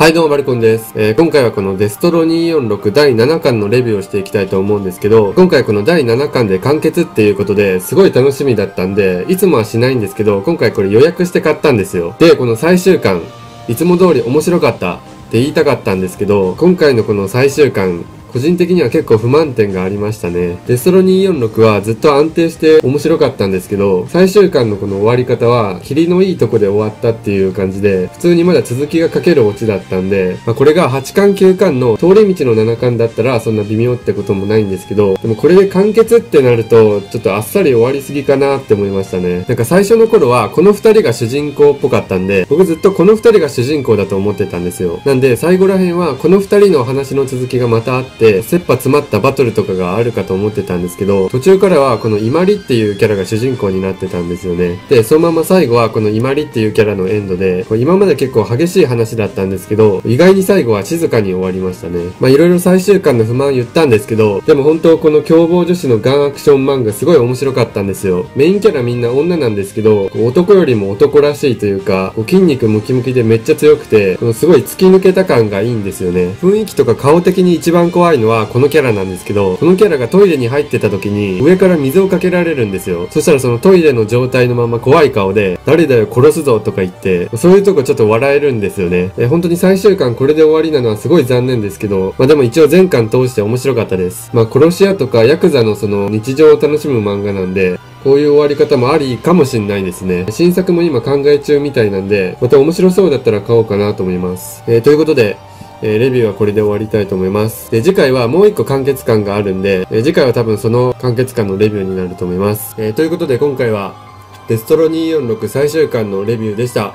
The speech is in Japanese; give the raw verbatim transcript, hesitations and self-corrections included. はいどうもバリコンです、えー、今回はこのデストロにーよんろくだいななかんのレビューをしていきたいと思うんですけど、今回このだいななかんで完結っていうことですごい楽しみだったんで、いつもはしないんですけど今回これ予約して買ったんですよ。でこの最終巻いつも通り面白かったって言いたかったんですけど、今回のこの最終巻個人的には結構不満点がありましたね。デストロにーよんろくはずっと安定して面白かったんですけど、最終巻のこの終わり方は霧のいいとこで終わったっていう感じで、普通にまだ続きが書けるオチだったんで、まあ、これがはちかんきゅうかんの通り道のななかんだったらそんな微妙ってこともないんですけど、でもこれで完結ってなるとちょっとあっさり終わりすぎかなって思いましたね。なんか最初の頃はこのふたりが主人公っぽかったんで、僕ずっとこのふたりが主人公だと思ってたんですよ。なんで最後ら辺はこのふたりの話の続きがまたあって、切羽詰まったバトルとかがあるかと思ってたんですけど、途中からはこのイマリっていうキャラが主人公になってたんですよね。でそのまま最後はこのイマリっていうキャラのエンドで、これ今まで結構激しい話だったんですけど意外に最後は静かに終わりましたね。まあいろいろ最終巻の不満言ったんですけど、でも本当この凶暴女子のガンアクション漫画すごい面白かったんですよ。メインキャラみんな女なんですけど、男よりも男らしいというか、こう筋肉ムキムキでめっちゃ強くて、このすごい突き抜けた感がいいんですよね。雰囲気とか顔的に一番怖い怖いのはこのキャラなんですけど、このキャラがトイレに入ってた時に上から水をかけられるんですよ。そしたらそのトイレの状態のまま怖い顔で誰だよ殺すぞとか言って、そういうとこちょっと笑えるんですよね。え本当に最終巻これで終わりなのはすごい残念ですけど、まあでも一応全巻通して面白かったです。まあ殺し屋とかヤクザのその日常を楽しむ漫画なんで、こういう終わり方もありかもしんないですね。新作も今考え中みたいなんで、また面白そうだったら買おうかなと思います。えー、ということでえー、レビューはこれで終わりたいと思います。で、次回はもう一個完結感があるんで、えー、次回は多分その完結感のレビューになると思います。えー、ということで今回はデストロにーよんろく最終巻のレビューでした。